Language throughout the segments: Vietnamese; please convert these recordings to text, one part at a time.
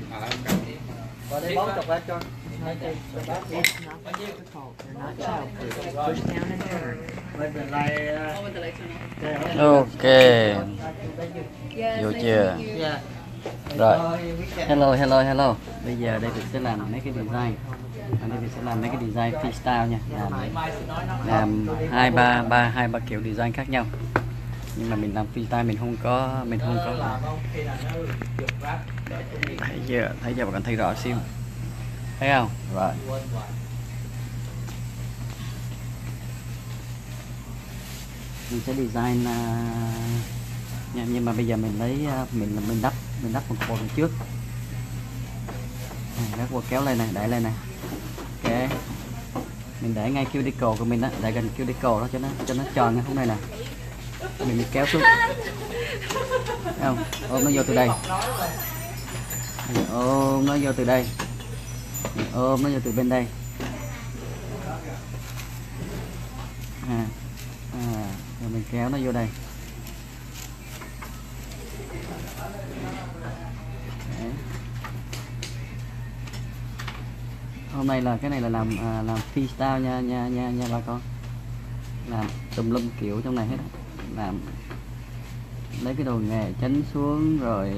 tiền lại không cần gì. Qua đây bóp chọc lại cho. Ok. Vô chưa? Rồi. Hello. Bây giờ đây mình sẽ làm mấy cái design. Freestyle nha. Làm 2-3 kiểu design khác nhau. Nhưng mà mình làm freestyle mình không có. Thấy giờ bạn thấy rõ xíu. Thấy không? Rồi. Mình sẽ design nhưng mà bây giờ mình lấy mình đắp một cột trước. Đắp qua kéo lên này, để lên này. Ok. Mình để ngay cuticle của mình đó, để gần cuticle đó cho nó tròn ngay hôm nay nè. Mình kéo xuống. Thấy không? Ôm nó vô từ đây. Ôm nó vô từ bên đây. Rồi mình kéo nó vô đây. Đấy. Hôm nay là cái này là làm freestyle nha bà con. Làm tùm lum kiểu trong này hết. Làm lấy cái đồ nghề chánh xuống rồi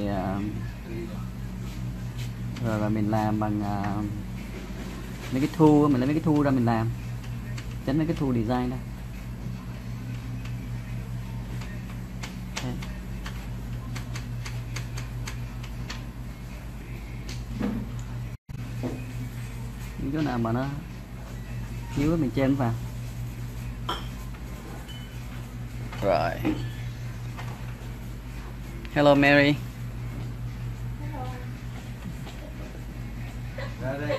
là mình làm bằng mấy cái thu, mình lấy mấy cái thu ra mình làm chánh mấy cái thu design đó. Đây. Những chỗ nào mà nó thiếu mình chêm vào. Rồi. Hello Mary. Đây.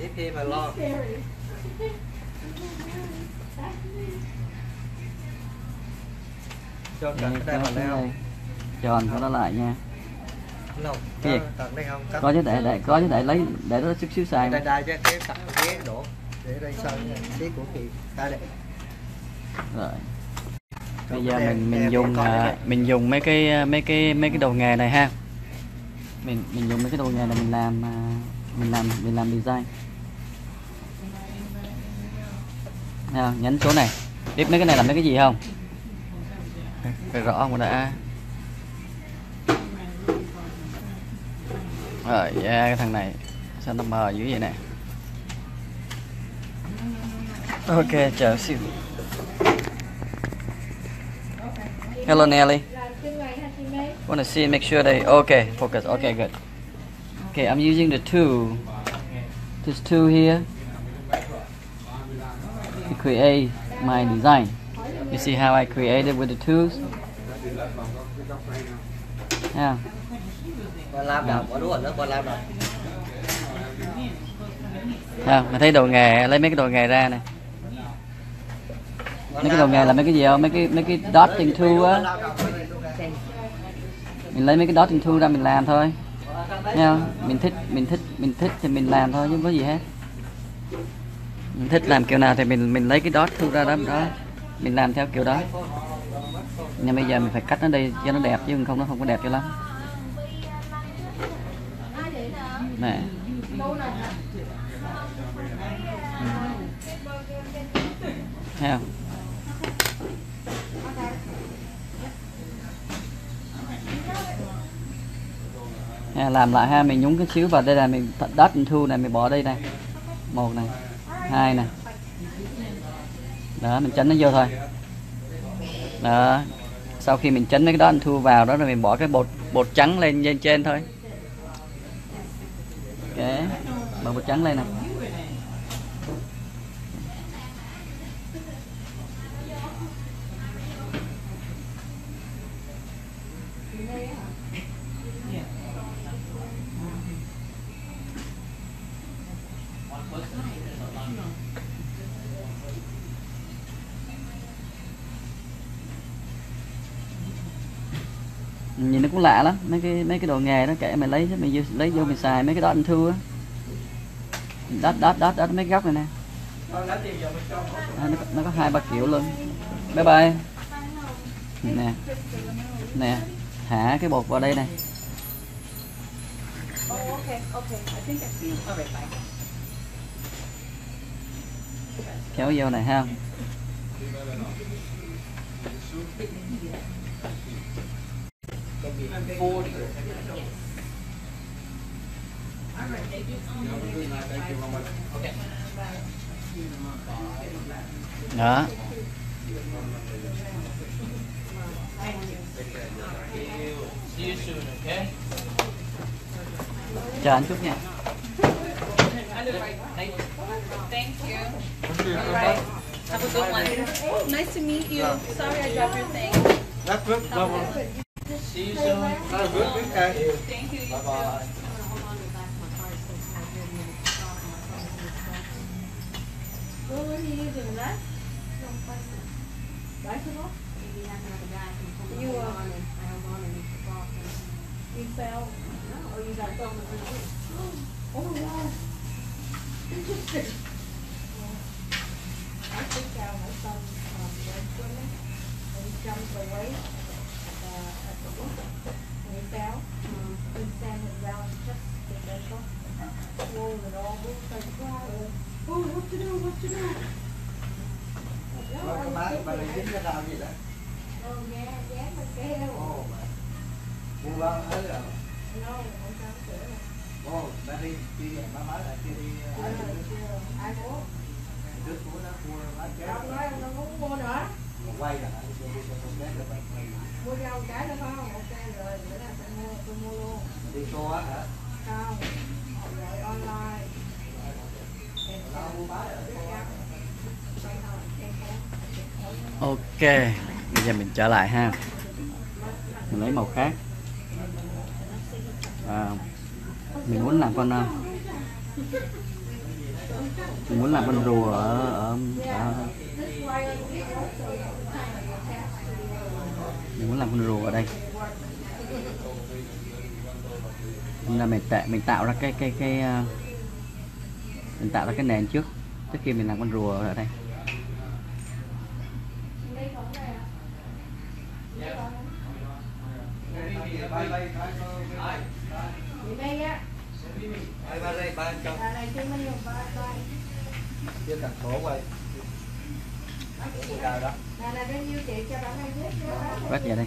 Tiếp thêm vào lo. Cho cái đây vào đây không? Tròn cho nó lại nha. Không, cái gì? Đây không? Có chứ để lấy để nó chút xíu xài. Đây cho cái cặp ghế đổ. Để đây sơn tí của kỳ. Đây. Rồi. Bây giờ mình dùng mấy cái đồ nghề này ha. Mình dùng mấy cái đồ nghề này mình làm design. Nào, nhánh số này. Tiếp mấy cái này làm mấy cái gì không? Phải rõ không đã. Rồi, cái thằng này sao nó mờ dữ vậy nè. Ok, chờ xíu. Hello Nelly. Want to see and make sure they okay focus. Okay, good. Okay, I'm using the tool. This tool here to create my design. You see how I created with the tools? Yeah. Mình thấy đồ nghề, lấy mấy cái đồ nghề ra nè. Mấy cái đồ nghề là mấy cái gì không? Mấy cái dotting tool á. Mình lấy mấy cái dotting tool ra mình làm thôi. Nha, mình thích thì mình làm thôi chứ không có gì hết. Mình thích làm kiểu nào thì mình lấy cái dot tool ra đó. Mình làm theo kiểu đó. Nhưng bây giờ mình phải cắt nó đi cho nó đẹp chứ không nó không có đẹp cho lắm. Nè. Thấy không? Làm lại ha, mình nhúng cái xíu vào đây là mình đắt thu này, mình bỏ đây này, 1 này, 2 này, đó mình chấn nó vô thôi. Đó, sau khi mình chấn mấy cái đó anh thu vào đó rồi mình bỏ cái bột trắng lên trên thôi. Ok, bỏ bột trắng lên này. Nhìn nó cũng lạ lắm, mấy cái đồ nghề đó kệ, mình lấy vô mình xài mấy cái đó anh thưa á. Đắt mấy cái góc này nè. Nó có 2-3 kiểu luôn. Bye bye. Nè. Thả cái bột vào đây này. Kéo vô này ha. Đó. Chờ anh chút nha. Thank you. All right. Have a good one. Oh, nice to meet you. Sorry I dropped your thing. That's good. See you soon. Have a good weekend. Thank you. You too. Bye-bye. What were you using? That? No, bicycle. Bicycle? Maybe have another guy can come on and I held on and he took off. You fell? No. Or you got thrown in the street? Oh, wow. Interesting. I think I was some red women and he jumped away at the water. And he fell. He stand his balance just to take off. Rolled it all over and cried. Oh, what to do, what to do? Rồi cái má bà này dính cái nào vậy đó? Đâu nghe, dán lên cái heo. Ồ, bà. Mua bao hết rồi? Đâu, không sao sửa rồi. Ồ, bà đi, bà má lại kia đi. Ai mua? Ai mua? Đứa của nó mua má kéo. Đâu nói, nó muốn mua nữa. Mà quay là hả? Mua rau cái nữa không? Ok rồi, bữa nay tôi mua luôn. Đi show á hả? Không, rồi online. Ok, bây giờ mình trở lại ha. Mình lấy màu khác. Mình muốn làm con rùa ở mình muốn làm con rùa ở đây. Nên là mình tạo ra cái nền trước trước khi mình làm con rùa ở đây. Bắt về đây.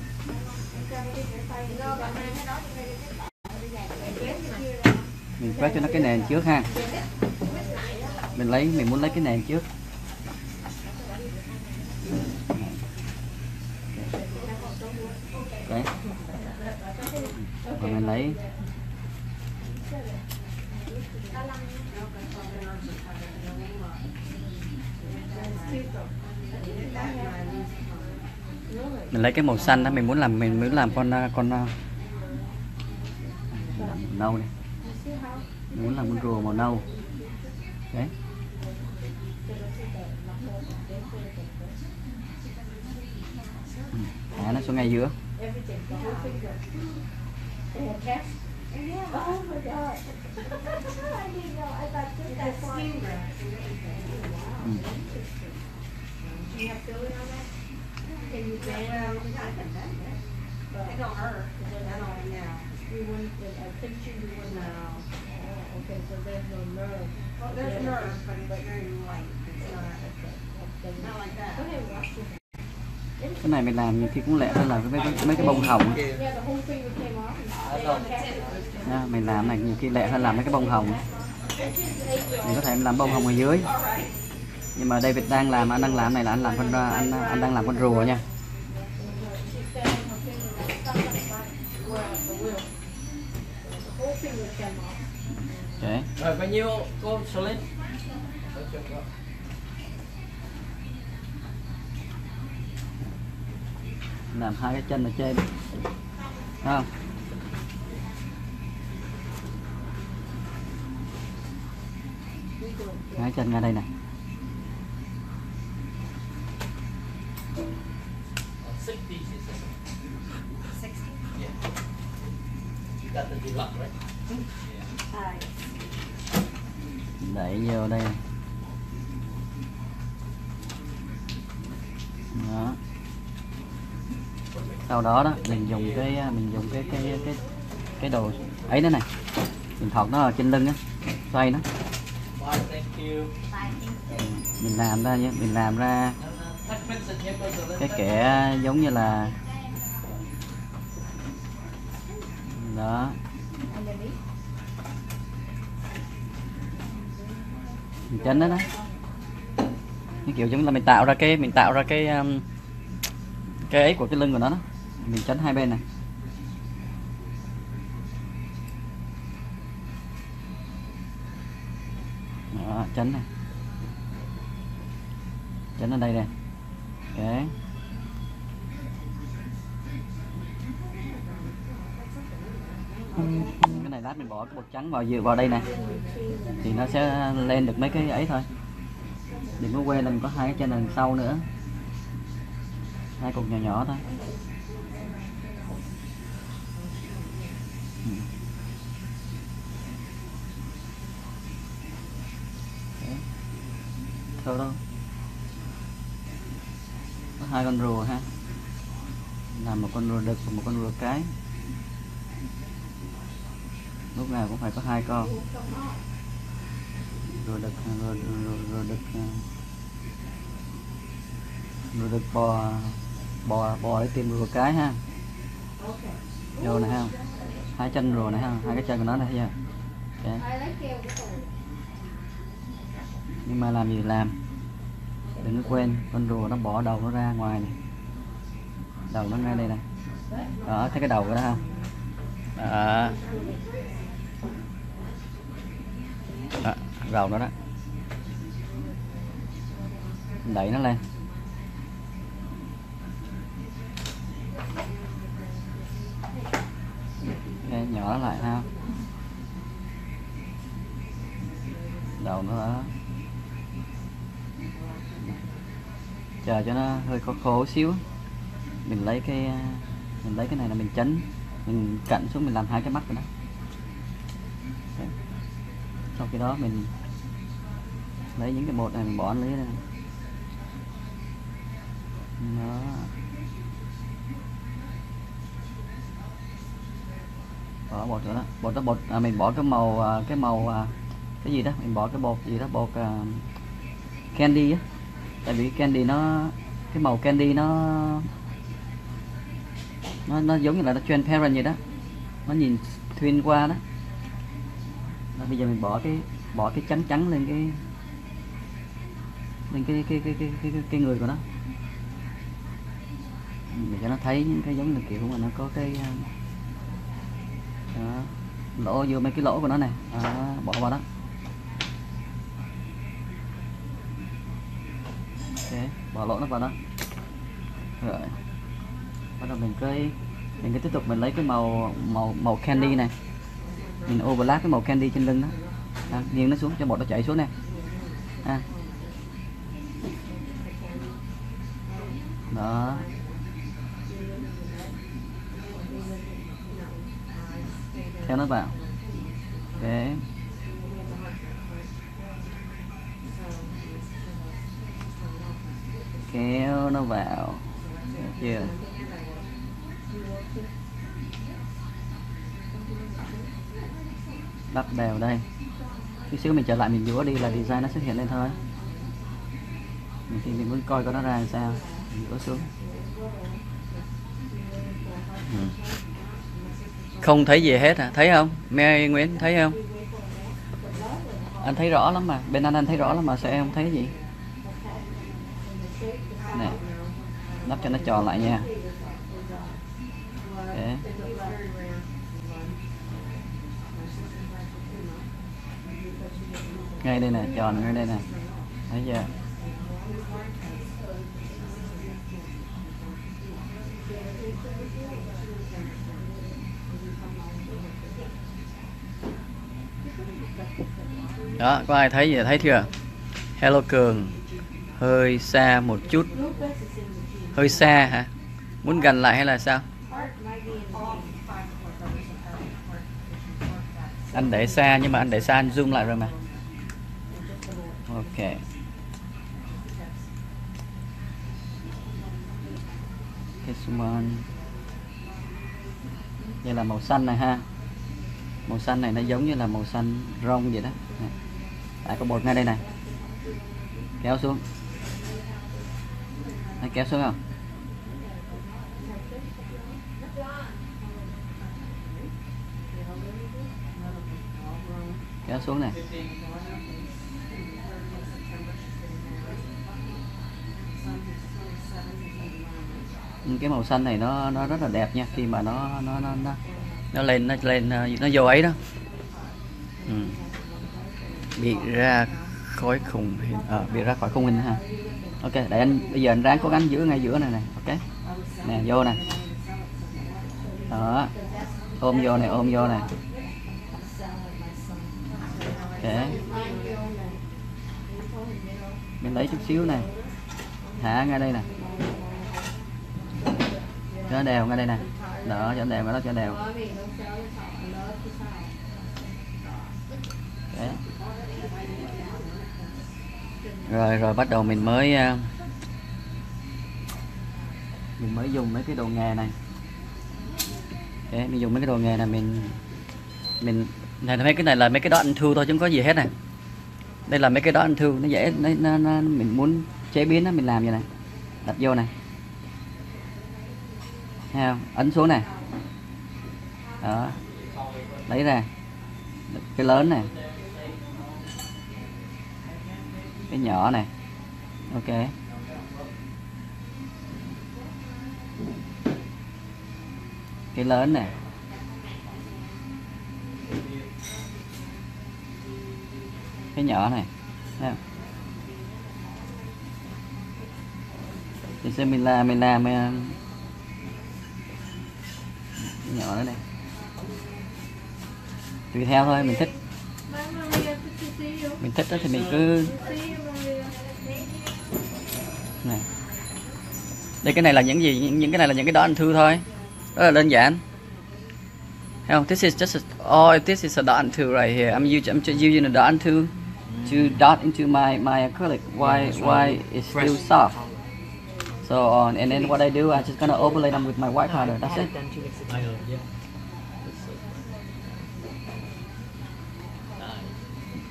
Mình quét cho nó cái nền trước ha. Mình muốn lấy cái nền trước. Đấy. Rồi mình lấy. Mình lấy cái màu xanh đó, mình muốn làm con nâu này. Mình muốn làm con rùa màu nâu. Đấy. Thả nó xuống ngay giữa. Okay, so there's no nerve. Oh, there's nerve, but very light. It's not like that. Cái này mình làm nhiều khi cũng lẹ hơn là mấy cái bông hồng. Nha, mình làm này nhiều khi lẹ hơn làm mấy cái bông hồng. Mình có thể làm bông hồng ở dưới. Nhưng mà David anh đang làm này là anh làm con anh đang làm con rùa nha. Okay. Rồi bao nhiêu cô Solin? Làm hai cái chân ở trên. Thấy không? Hai chân ra đây này. Đẩy vô đây. Đó. sau đó đó mình dùng cái đồ ấy đó này, mình thọc nó ở trên lưng á, xoay nó, mình làm ra nhé, mình làm ra cái kẻ giống như là đó. Mình chấn đó đó, cái kiểu giống là mình tạo ra cái cái ấy của cái lưng của nó đó. Mình chấn hai bên này. Đó, chấn này, chấn ở đây nè. Okay. Cái này lát mình bỏ cái bột trắng vào dừa vào đây nè thì nó sẽ lên được mấy cái ấy thôi. Đừng có quên là mình có hai cái trên đằng sau nữa, hai cục nhỏ nhỏ thôi. Thôi đâu có hai con rùa ha, làm một con rùa đực và một con rùa cái, lúc nào cũng phải có hai con rùa đực, bò để tìm rùa cái ha. Rùa này ha, hai chân rùa này ha, hai cái chân của nó này ha. Okay. Nhưng mà làm gì làm, đừng có quên con rùa nó bỏ đầu nó ra ngoài này, đầu nó ra đây này đó, thấy cái đầu của nó không đó. Đó, đầu nó đó, đẩy nó lên. Okay, nhỏ nó lại ha, đầu nó đó. Chờ cho nó hơi khô khô xíu, mình lấy cái này là mình chấn, mình cạnh xuống, mình làm hai cái mắt của nó. Sau khi đó mình lấy những cái bột này mình bỏ lên đây đó. Bỏ bột nữa đó, bột à, mình bỏ cái màu cái gì đó, mình bỏ cái bột gì đó, bột candy á. Tại vì candy nó, cái màu candy nó giống như là nó transparent vậy đó, nó nhìn xuyên qua đó. Đó, bây giờ mình bỏ cái trắng trắng lên cái người của nó, để cho nó thấy những cái giống như kiểu mà nó có cái đó, lỗ vô mấy cái lỗ của nó này, bỏ vào đó. Okay, bỏ lỗ nó vào đó. Rồi. Bắt đầu mình cứ tiếp tục, mình lấy cái màu candy này. Mình overlap cái màu candy trên lưng đó. À, nghiêng nó xuống cho bột nó chảy xuống nè. À. Đó. Theo nó vào. Okay. Kéo nó vào, được chưa? Đắp đều đây. Chút xíu mình trở lại mình vúa đi là design nó xuất hiện lên thôi. Thì mình muốn coi nó ra làm sao, mình vúa xuống. Không thấy gì hết à? Thấy không? Mary, Nguyễn thấy không? Anh thấy rõ lắm mà, bên anh thấy rõ lắm mà sao em không thấy gì? Nè, nắp cho nó tròn lại nha. Okay. Ngay đây nè, tròn ngay đây nè, thấy chưa? Đó, có ai thấy gì thấy chưa? Hello Cường, hơi xa một chút, hơi xa hả? Muốn gần lại hay là sao? Anh để xa, nhưng mà anh để xa anh zoom lại rồi mà. Ok. This one. Vậy là màu xanh này ha. Màu xanh này nó giống như là màu xanh rong vậy đó. Lại có bột ngay đây này. Kéo xuống. Đấy, kéo xuống không? Kéo xuống này. Cái màu xanh này nó rất là đẹp nha, khi mà nó lên nó vô ấy đó. Bị ra khỏi khung hình, bị ra khỏi khung hình ha. Ok, để anh bây giờ anh ráng cố gắng giữ ngay giữa này này, ok. Nè vô nè. Đó. Ôm vô này, ôm vô này. Ok. Mình lấy chút xíu này. Thả ngay đây nè. Cho đều ngay đây nè. Đó, cho đều, đó cho đều. Okay. Rồi rồi bắt đầu mình mới dùng mấy cái đồ nghề này. Okay, mình dùng mấy cái đồ nghề này mình này, mấy cái này là mấy cái đó anh thu thôi chứ không có gì hết này. Đây là mấy cái đó anh thu, nó dễ, nó mình muốn chế biến nó mình làm vậy này. Đặt vô này. Ấn xuống này. Đó. Lấy ra. Cái lớn này. Cái nhỏ này. Ok. Cái lớn này. Cái nhỏ này. Thấy không? Thì xem mình làm nhỏ nữa này, tùy theo thôi, mình thích đó thì mình cứ này. Đây cái này là những gì, những cái này là những cái đó anh thư thôi, rất là đơn giản, thấy không? This is just a, oh, this is a dot and two right here. I'm using a dot and two to dot into my acrylic. Why it's still soft? So on, and then what I do, I'm just gonna overlay them with my white powder. That's it.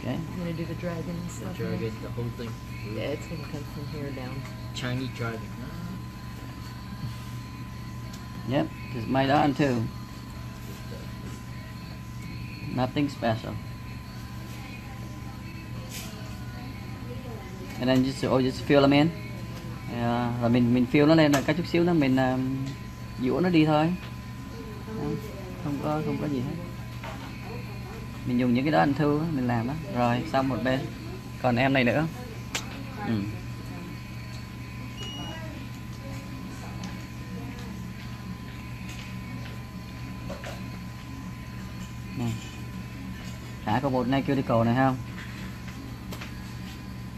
Okay. I'm gonna do the dragon. The dragon, the whole thing. Yeah, it's gonna come from here down. Chinese dragon. Yep, just made on too. Nothing special. And then just fill them in. Rồi mình fill nó lên là cái chút xíu nó mình dũa nó đi thôi, không có gì hết. Mình dùng những cái đó anh thư đó, mình làm đó, rồi xong một bên. Còn em này nữa. Này. Thả cái bột này kêu đi cầu này không?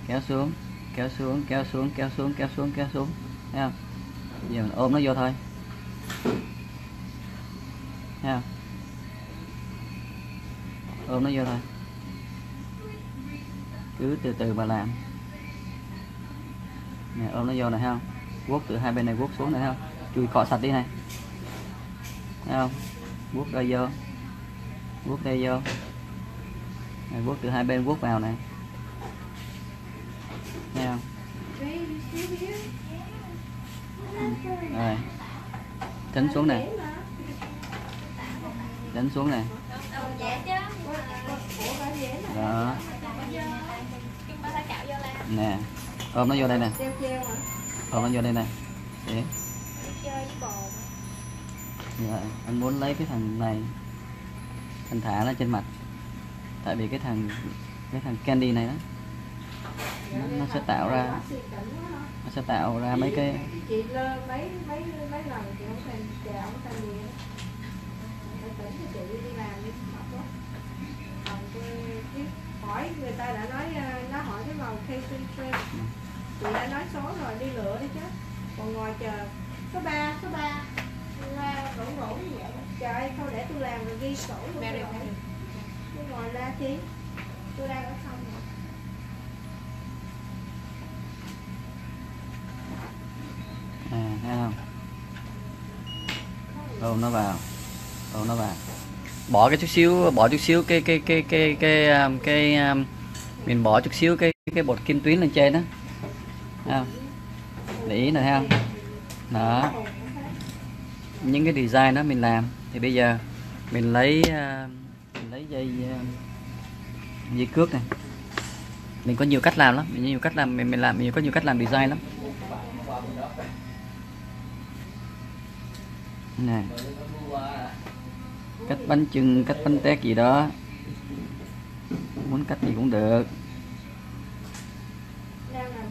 Kéo xuống. Kéo xuống, thấy không? Giờ mình ôm nó vô thôi, thấy không? Ôm nó vô thôi, cứ từ từ mà làm nè, ôm nó vô này, thấy không? Vuốt từ hai bên này vuốt xuống này, thấy không? Chùi cọ sạch đi này, thấy không? Vuốt đây vô, vuốt đây vô này, vuốt từ hai bên vuốt vào này. Nào. Rồi. Đánh xuống này. Đánh xuống này. Đó. Nè. Ôm nó vô đây nè. Ôm nó vô đây nè. Đấy. Rồi, anh muốn lấy cái thằng này. Anh thả nó trên mặt. Tại vì cái thằng candy này đó. Nó sẽ tạo ra mấy cái người ta đã nói, nó hỏi cái màu chị đã nói số rồi, đi lựa đi chứ còn ngồi chờ số 3 rỗng như vậy. Trời thôi để tôi làm rồi ghi sổ luôn, tôi ngồi ra chứ tôi đang ở không rồi. Thấy không? Ôm nó vào, Còn nó vào. Bỏ cái chút xíu, bỏ chút xíu cái mình bỏ chút xíu cái bột kim tuyến lên trên đó. Không? Để ý này thấy không? Đó. Những cái design đó mình làm thì bây giờ mình lấy dây cước này. Mình có nhiều cách làm lắm, mình có nhiều cách làm design lắm. Này. Cách bánh chưng, cách bánh tét gì đó. Muốn cách gì cũng được.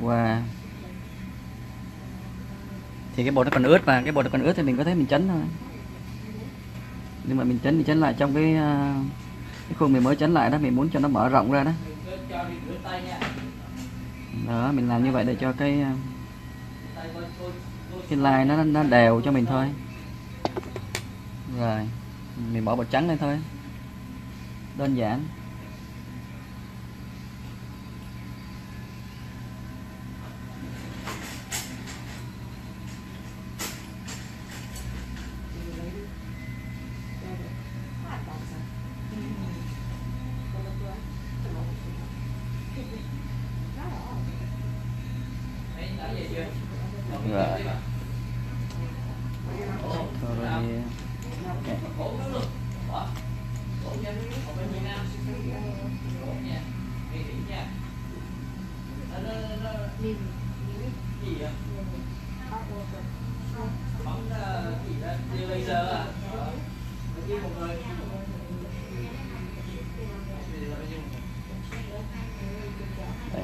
qua thì cái bột nó còn ướt, mà cái bột nó còn ướt thì mình có thể mình chấn thôi, nhưng mà mình chấn thì chấn lại trong cái khuôn mình mới chấn lại đó, mình muốn cho nó mở rộng ra đó. Đó mình làm như vậy để cho cái line nó đều cho mình thôi. Rồi mình bỏ bột trắng lên thôi, đơn giản.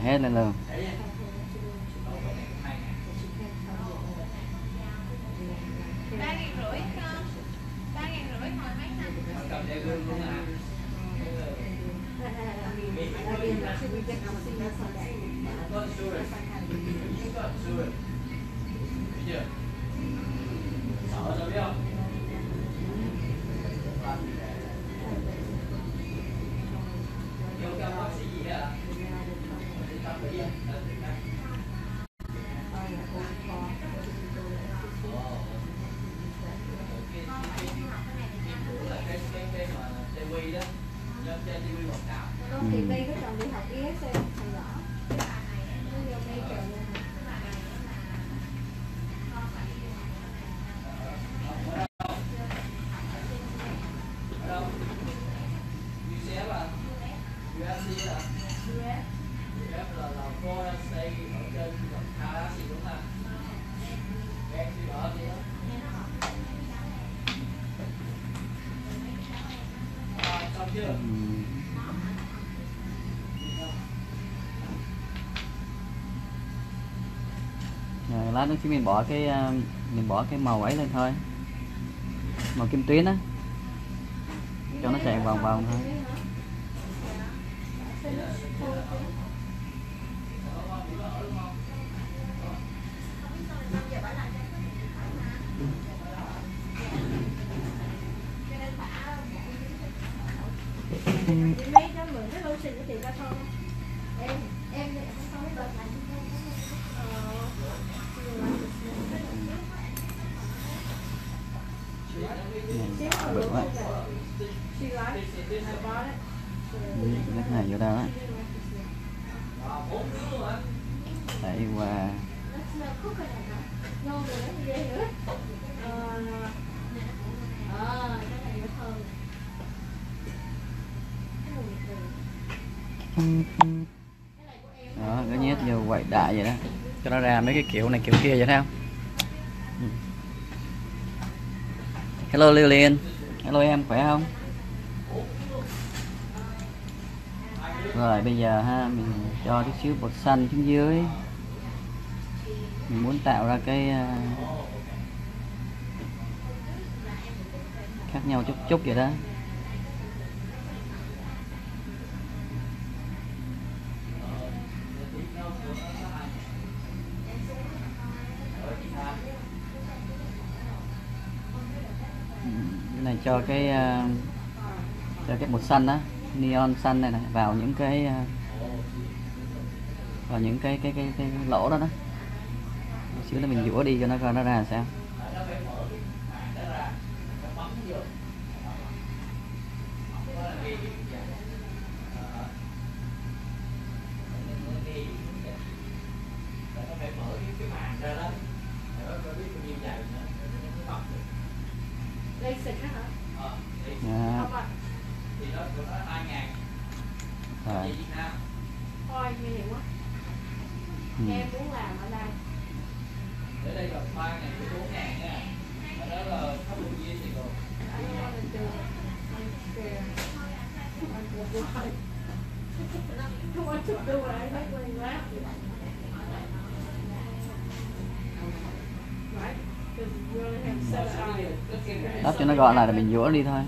Hết lên luôn. Lát nữa mình bỏ cái màu ấy lên thôi, màu kim tuyến á, cho nó chạy vòng vòng thôi. Đó, cứ nhét vô quậy đại vậy đó, cho nó ra mấy cái kiểu này kiểu kia vậy thấy không? Hello Lillian, hello em khỏe không? Rồi bây giờ ha, mình cho chút xíu bột xanh xuống dưới, mình muốn tạo ra khác nhau chút chút vậy đó. Cái này cho cái bột xanh đó, neon xanh này, vào những cái lỗ đó đó. Xíu nữa mình dũa đi cho nó coi nó ra làm sao. Đắp cho nó gọn lại là mình dũa đi thôi.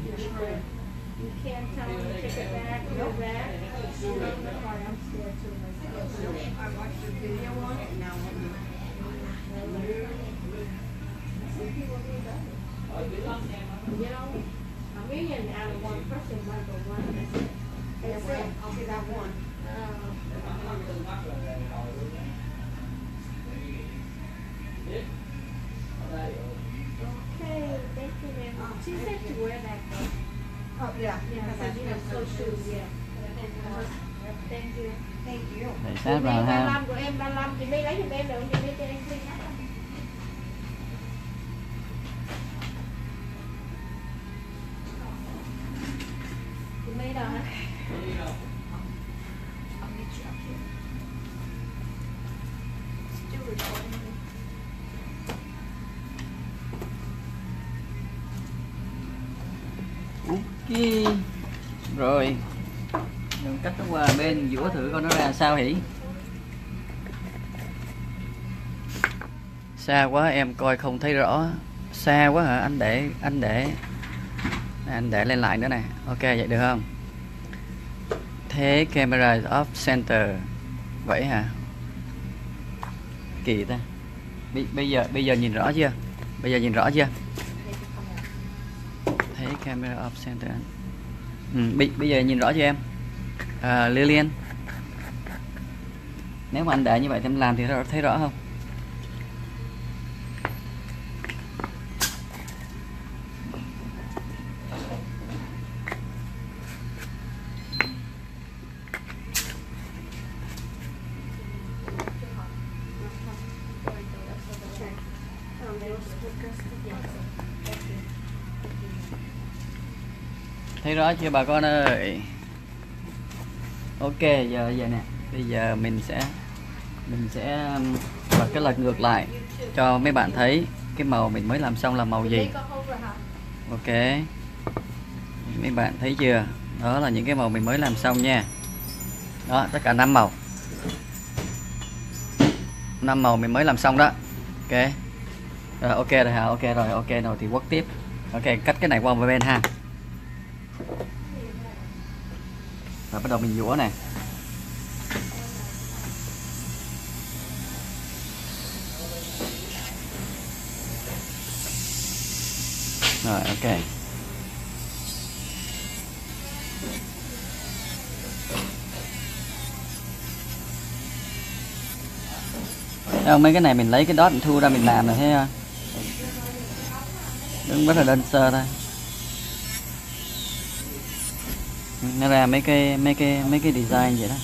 She said to wear that. Oh yeah, because I didn't have those shoes. Yeah. Thank you. Thank you. Để sát vào ha. 35 của em, 35 chị mới lấy giùm em được, chị mới cho em xin á. Chị mới đâu hả? Rồi mình cắt nó qua bên dũa thử coi nó ra sao. Hỉ xa quá em coi không thấy rõ, xa quá hả? Anh để lên lại nữa nè. Ok vậy được không? Thế camera off center vậy hả? Kỳ ta. Bây giờ nhìn rõ chưa? Thế camera off center. Bây giờ nhìn rõ cho em Lillian. Nếu mà anh để như vậy thì em làm thì thấy rõ không? Thấy rõ chưa bà con ơi? Ok giờ vậy nè. Bây giờ mình sẽ bật cái lật ngược lại cho mấy bạn thấy cái màu mình mới làm xong là màu gì. Ok mấy bạn thấy chưa? Đó là những cái màu mình mới làm xong nha. Đó tất cả 5 màu. 5 màu mình mới làm xong đó. Ok rồi, ok rồi hả? Ok rồi, ok rồi thì quất tiếp. Ok cắt cái này qua một bên ha. Rồi bắt đầu mình dũa nè. Rồi ok. Đâu, mấy cái này mình lấy cái dot mình thu ra mình làm rồi thấy không? Đứng rất là đơn sơ thôi. Nó ra mấy cái design vậy đó.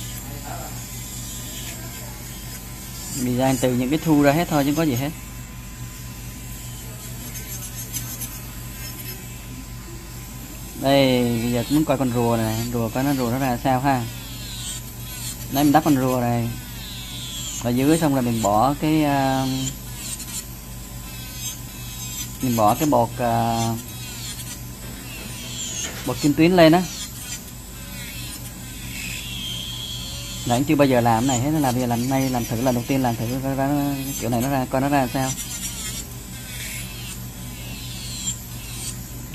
Design từ những cái thu ra hết thôi chứ không có gì hết. Đây bây giờ muốn coi con rùa này, rùa coi nó ra sao ha. Nãy mình đắp con rùa này và dưới xong rồi mình bỏ cái bột bột kim tuyến lên á. Nãy chưa bao giờ làm này hết, là bây giờ làm nay, làm thử lần đầu tiên, làm thử kiểu này nó ra coi nó ra sao.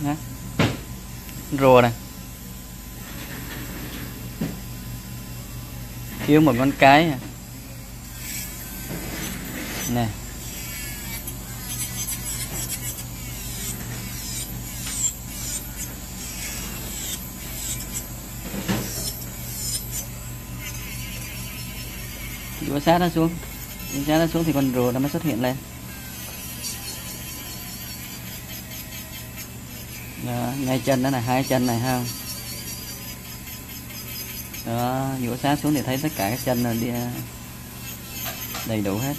Hả? rùa này, thiếu một con cái nè. Dúa sát nó xuống, dúa sát nó xuống thì con rùa nó mới xuất hiện lên. Đó, ngay chân đó này, hai chân này ha. Đó, dũa sát xuống thì thấy tất cả các chân là đi đầy đủ hết.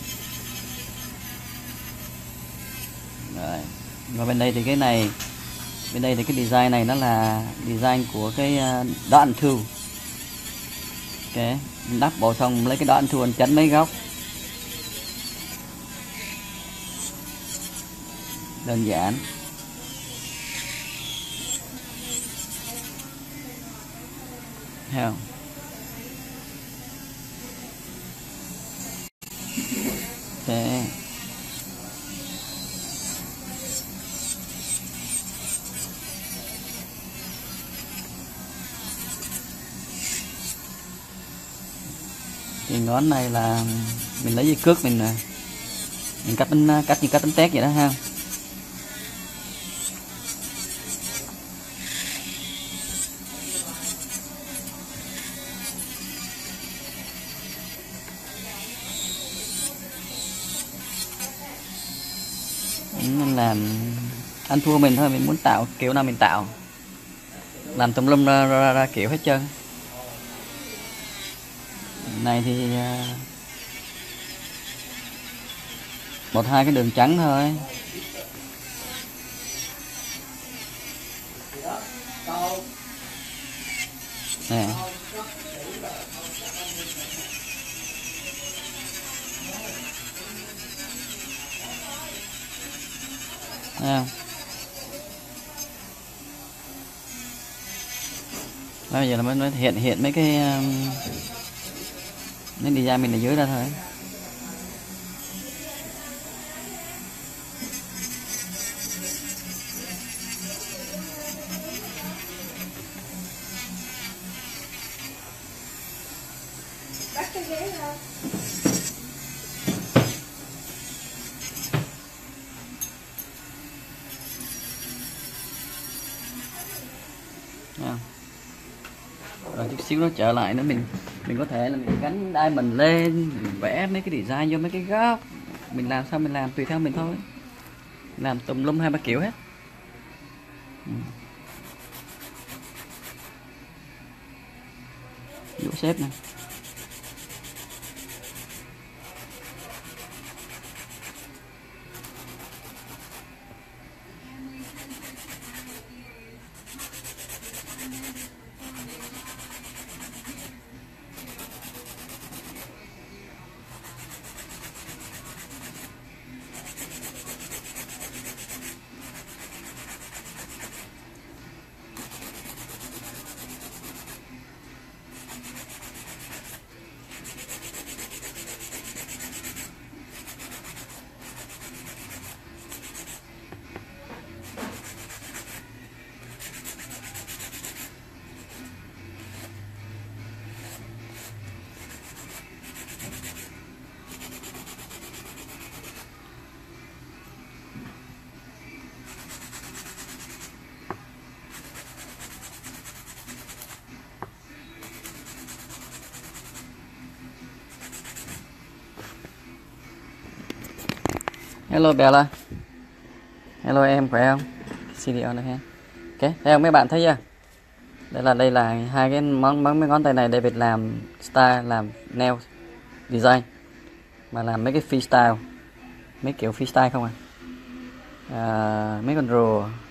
Rồi, và bên đây thì cái này, bên đây thì cái design này nó là design của cái đo ăn thù. Okay. Đắp bộ xong lấy cái đo ăn thù chắn mấy góc. Đơn giản. Thấy không? Okay. Thì ngón này là mình lấy dây cước mình cắt bánh, cắt như cắt bánh tét vậy đó ha. Nên là ăn thua mình thôi, mình muốn tạo kiểu nào mình tạo, làm tùm lum ra kiểu hết trơn. Này thì một hai cái đường trắng thôi. Nè. Bây giờ là mới hiện mấy cái nên đi ra mình ở dưới ra thôi. Bắt cái ghế ra. Rồi chút xíu nó trở lại nữa mình có thể là mình gắn đai mình lên, mình vẽ mấy cái design vô mấy cái góc, mình làm sao mình làm tùy theo mình thôi, làm tùm lum hai ba kiểu hết. Dũ xếp này. Hello Bella. Hello em khỏe không? Video này ha. Ok, thấy không mấy bạn thấy chưa? Đây là hai cái mấy ngón tay này để việc làm style, làm nail design mà làm mấy cái freestyle, mấy kiểu freestyle không à. Mấy con rùa